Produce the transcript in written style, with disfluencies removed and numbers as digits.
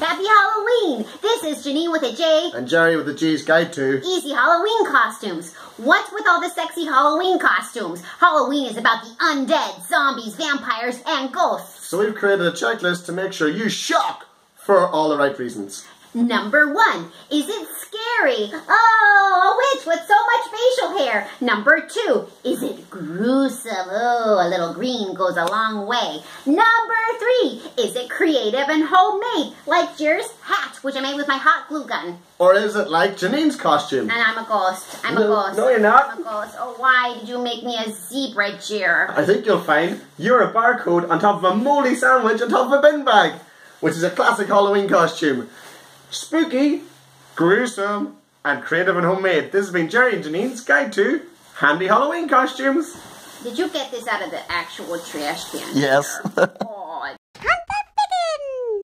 Happy Halloween! This is Janine with a J. And Gerry with a G's Guide to Easy Halloween Costumes. What's with all the sexy Halloween costumes? Halloween is about the undead, zombies, vampires, and ghosts. So we've created a checklist to make sure you shock for all the right reasons. Number one, is it scary? Oh, a witch with so much facial hair. Number two, is it gruesome? Oh, a little green goes a long way. Number three, is it creative and homemade, like Gerry's hat, which I made with my hot glue gun? Or is it like Janine's costume? And I'm a ghost. I'm a ghost. No, you're not. I'm a ghost. Oh, why did you make me a zebra, Gerry? I think you'll find you're a barcode on top of a moldy sandwich on top of a bin bag, which is a classic Halloween costume. Spooky, gruesome, and creative and homemade. This has been Gerry and Janine's Guide to Handy Halloween Costumes. Did you get this out of the actual trash can? Yes.